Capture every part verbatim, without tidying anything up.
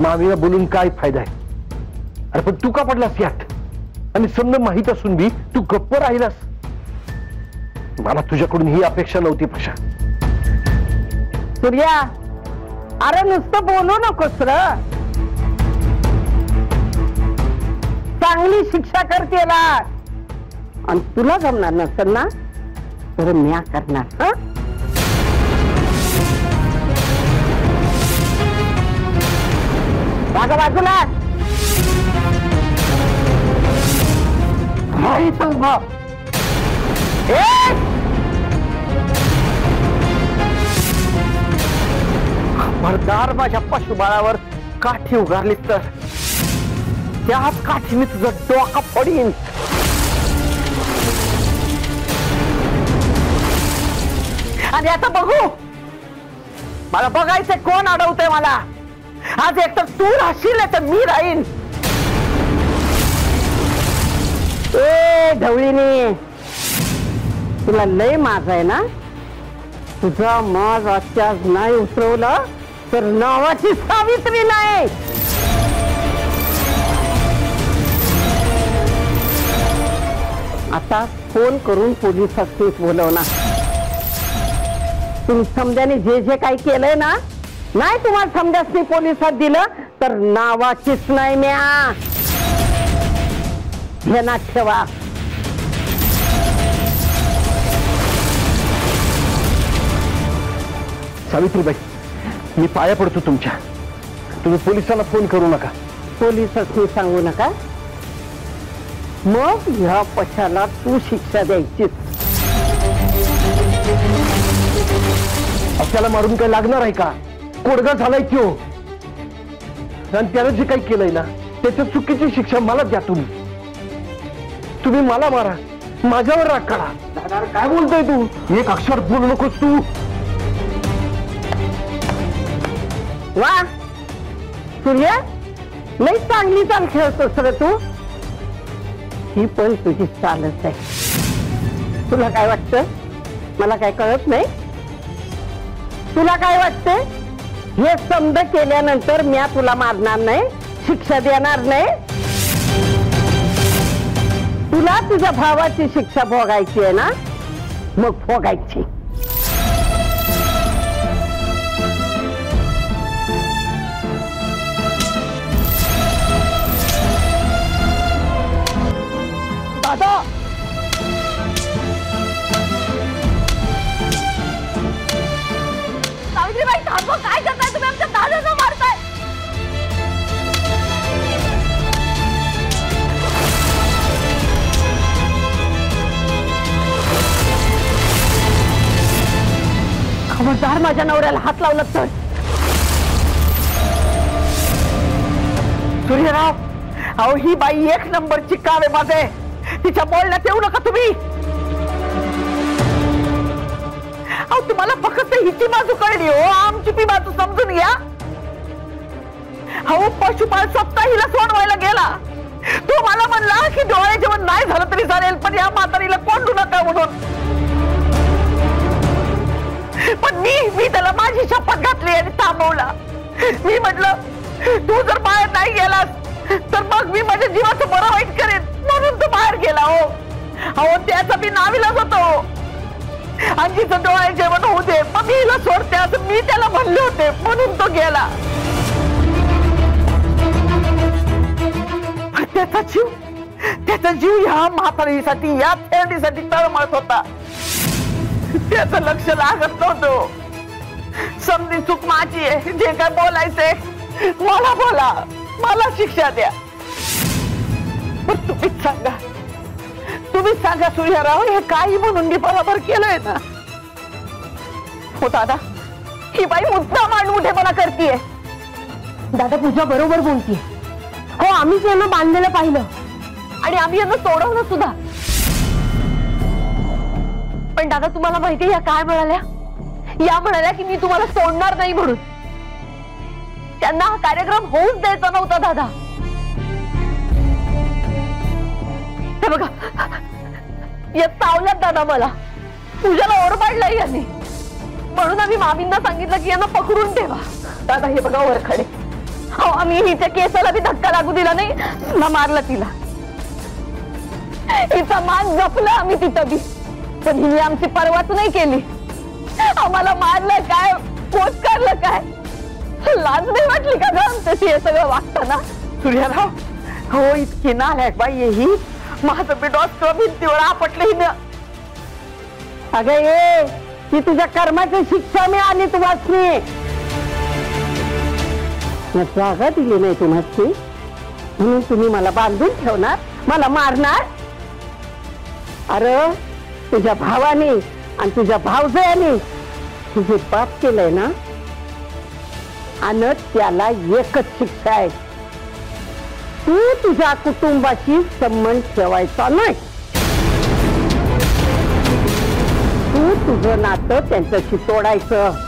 मामीला बोलून काय फायदा आहे? अरे पण तू का पडलास यात? आणि समज माहित असून बी तू गप्प राहिलास. मला तुझ्याकडून ही अपेक्षा नव्हती प्रशा. सूर्या, अरे नुसतं बोलू नकोस र, चांगली शिक्षा कर त्याला. आणि तुला जमणार नसेल ना तर मी करणार. हा वागा बाजूला. नाही तू मग खबरदार माझ्या पशुबाळावर काठी उगारली तर त्या काठीने तुझं डोका पडीन. आणि आता बघू मला बघायचं कोण अडवतंय मला. आज एक तर तू राहशील तर मी राहीन. ए ढवळीने, तुला लय माज आहे ना? तुझा माज आजच्या नाही उतरवला तर नावाची सावित्री नाही. आता फोन करून पोलिसांनी बोलवला. तुम्ही समजाने जे जे काही केलंय ना, नाही तुम्हाला समजासनी पोलिसात दिलं तर नावाचीच नाही म्या. ध्यानात ठेवा. सावित्रीबाई, मी पाया पडतो तुमच्या. तुम्ही पोलिसांना फोन करू नका. पोलिसांनी सांगू नका. मग ह्या पशाला तू शिक्षा द्यायचीच. आपल्याला मारून काय लागणार आहे का? कोडगा झालाय की हो. आणि त्यानं जे काही केलंय ना त्याच्या चुकीची शिक्षा मला द्या. तुम्ही तुम्ही मला मारा, माझ्यावर राग काढा. काय बोलतोय तू? एक अक्षर बोलू नकोस तू. वा सूर्य, नाही चांगली चाल खेळतोस रे तू. ही पण तुझी चालच आहे. तुला काय वाटतं? मला काय कळत नाही. तुला काय वाटतंय? हे समज केल्यानंतर मी तुला मारणार नाही, शिक्षा देणार नाही. तुला तुझ्या भावाची शिक्षा भोगायची आहे ना, मग भोगायची. दादा, सावित्रीबाई थांबव. काय करताय तुम्ही? आमच्या दादाला मारताय. खबरदार माझ्या नवऱ्याला हात लावला तर. सूर्यराव, अहो ही बाई एक नंबरची कावेबाज आहे. तिच्या बोलण्यात येऊ नका तुम्ही. अहो तुम्हाला फक्त हिची बाजू कळली हो, आमची ती बाजू समजून घ्या. अहो पशुपाल स्वतः हिला सोडवायला गेला. तो मला म्हणला की डोळे जेवण नाही झालं तरी चालेल, पण या म्हातारीला कोंडू नका म्हणून. पण मी मी त्याला माझी शपथ घातली आणि थांबवला. मी म्हटलं तू जर बाहेर नाही गेलास तर मग मी माझ्या जीवाचं बरं वाईट करेन, म्हणून तो बाहेर गेला. हो अहो त्याचा मी नाविलाच होतो. आजीच डोळ्या जेवण होऊ दे, मग मी हिला सोडते असं मी त्याला म्हणले होते, म्हणून तो गेला. त्याचा जीव त्याचा जीव ह्या म्हातारीसाठी, या थेरडीसाठी तळमळत होता. त्याच लक्ष लागत नव्हतं. समधी चूक माझी आहे. जे काय बोलायचंय मला बोला, मला शिक्षा द्या. पण तुम्हीच सांगा, तुम्हीच सांगा सूर्यराव, हे काही म्हणून मी बरोबर केलंय ना? हो दादा, ही बाई मुद्दा मांडमुठे मला करतेय. दादा पूजा बरोबर बोलतीये. हो आम्हीच यांना बांधलेलं पाहिलं आणि आम्ही यांना सोडवलं सुद्धा. पण दादा तुम्हाला माहितीये या काय म्हणाल्या? या म्हणाल्या की मी तुम्हाला सोडणार नाही म्हणून. त्यांना हा कार्यक्रम होऊच द्यायचा नव्हता दादा. हे बघा, या चावल्यात दादा मला. पूजाला ओरबाडला यांनी, म्हणून आम्ही मामींना सांगितलं की यांना पकडून ठेवा. दादा हे बघा वरखडे, आम्ही त्या केसाला बी धक्का लागू दिला नाही ना, मारलं तिला, हिचा मान जपला आम्ही तिथं बी, पण हिने आमची परवाच नाही केली. आम्हाला मारलं काय, पोट करलं काय, लाज नाही वाटली का ग तशी हे सगळं वागताना? सूर्यराव हो इतकी नालायक बाई ही, माझं बिडॉस भिंतीवर आपटलं हिनं. अगं ये की तुझ्या कर्माची शिक्षा मिळाली तू वाचली, जागा दिली नाही तुम्हाला, म्हणून तुम्ही मला बांधून ठेवणार, मला मारणार. अरे तुझ्या भावाने आणि तुझ्या भावजयाने तुझे पाप केलंय ना, आणि त्याला एकच शिक्षा आहे, तू तुझ्या कुटुंबाशी संबंध ठेवायचा नाही. तू तुझं नातं त्यांच्याशी तोडायचं.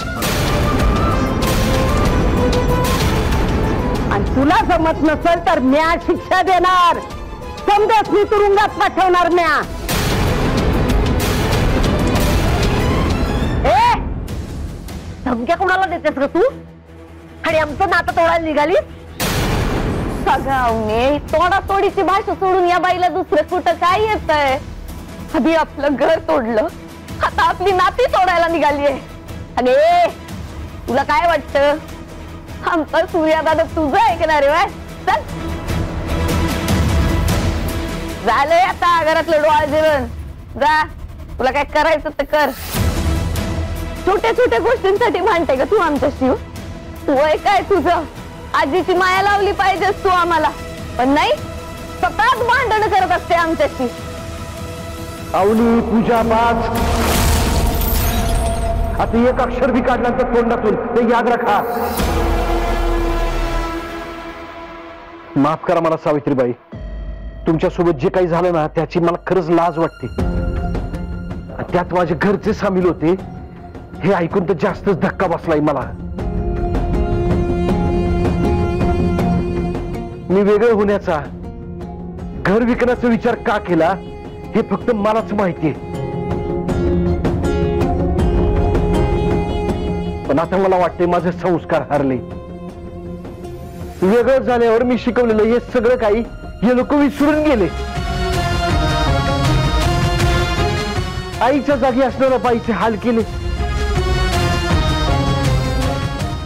आणि तुला जमत नसेल तर म्या शिक्षा देणार, समजाच मी तुरुंगात पाठवणार म्या. ए धमक्या कोणाला देतेस ग तू? आणि आमचं नातं तोडायला निघाली? सगळ्याने तोडातोडीची भाषा सोडून या बाईला दुसरं कुठं काय येतंय? आधी आपलं घर तोडलं, आता आपली नाती तोडायला निघालीये. अगे तुला काय वाटतं आमचं सूर्यादादा तुझं ऐकणार आहे? चल झालंय आता घरातलं डोळा जेवण, जा तुला काय करायचं तर कर. छोट्या छोट्या गोष्टींसाठी भांडते का तू आमच्याशी? वय काय तुझं, आजीची माया लावली पाहिजेस तू आम्हाला, पण नाही स्वतःच भांडण करत असते आमच्याशी. आवली पूजा पाच, आता एक अक्षर बी काढल्यानंतर तोंडातून ते याद रखा. माफ करा मला सावित्रीबाई, तुमच्यासोबत जे काही झालं ना त्याची मला खरंच लाज वाटते. त्यात माझे घरचे सामील होते हे ऐकून तर जास्तच धक्का बसलाय मला. मी वेगळं होण्याचा, घर विकण्याचा विचार का केला हे फक्त मलाच माहितीये. पण आता मला वाटते माझे संस्कार हरले. वेगळं झाल्यावर मी शिकवलेलं हे सगळं काही हे लोक विसरून गेले. आईच्या जागी असणाऱ्या बाईचे हाल केले.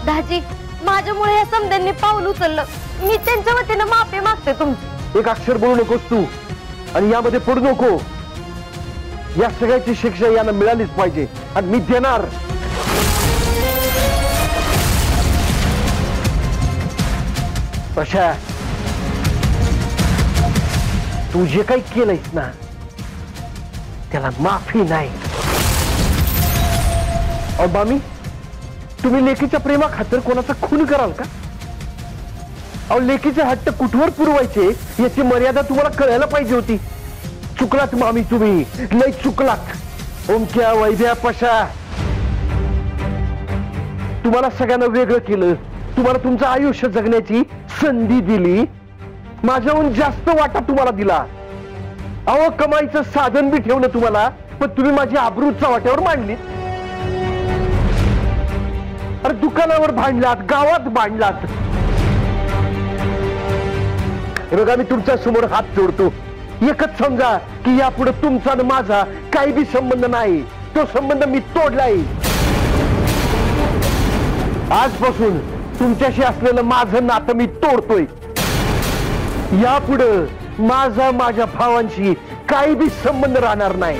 दाजी माझ्यामुळे या समध्यांनी पाऊल उचललं, मी त्यांच्या वतीनं माफी मागते तुमची. एक अक्षर बोलू नकोस तू, आणि यामध्ये पडू नको. या सगळ्याची शिक्षा यांना मिळालीच पाहिजे, आणि मी देणार. प्रशा तू जे काही केलंयस ना त्याला माफी नाही. अहो मामी, तुम्ही लेकीच्या प्रेमा खातर कोणाचा खून कराल का? अहो लेकीचे हट्ट कुठवर पुरवायचे याची मर्यादा तुम्हाला कळायला पाहिजे होती. चुकलात मामी, तुम्ही लय चुकलात. ओमक्या वैद्या पशा, तुम्हाला सगळ्यांना वेगळं केलं, तुम्हाला तुमचं आयुष्य जगण्याची संधी दिली, माझ्याहून जास्त वाटा तुम्हाला दिला. अहो कमाईचं साधन बी ठेवलं तुम्हाला, पण तुम्ही माझी आबरूच्या वाट्यावर मांडलीत. अरे दुकानावर भांडलात, गावात भांडलात. बघा मी तुमच्या समोर हात जोडतो, एकच समजा की यापुढे तुमचा आणि माझा काही बी संबंध नाही. तो संबंध मी तोडलाय. आजपासून तुमच्याशी असलेलं माझं नातं मी तोडतोय. यापुढे माझा माझ्या भावांशी काही बी संबंध राहणार नाही.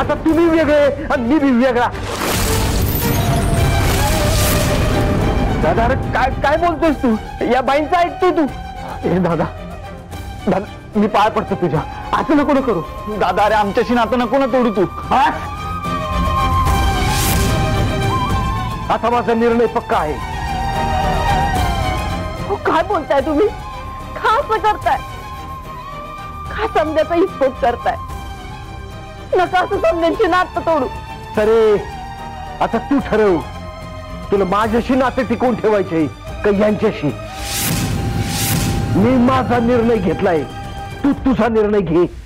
आता तुम्ही वेगळे आणि मी बी वेगळा. दादा अरे काय काय बोलतोस तू? या बाईंचा ऐकतोय तू? हे दादा दादा मी पाय पडतो तुझ्या, असं नको ना करू दादा. अरे आमच्याशी नातं नको ना तोडू तू. आता माझा निर्णय पक्का आहे. काय बोलताय तुम्ही? का असं करताय? का समजायचा हिस्पोट करताय? नका असं समजायची नातं तोडू. सरे आता तू ठरव, तुला माझ्याशी नाते टिकून ठेवायचे का यांच्याशी? मी माझा निर्णय घेतलाय, तू तुझा निर्णय घे.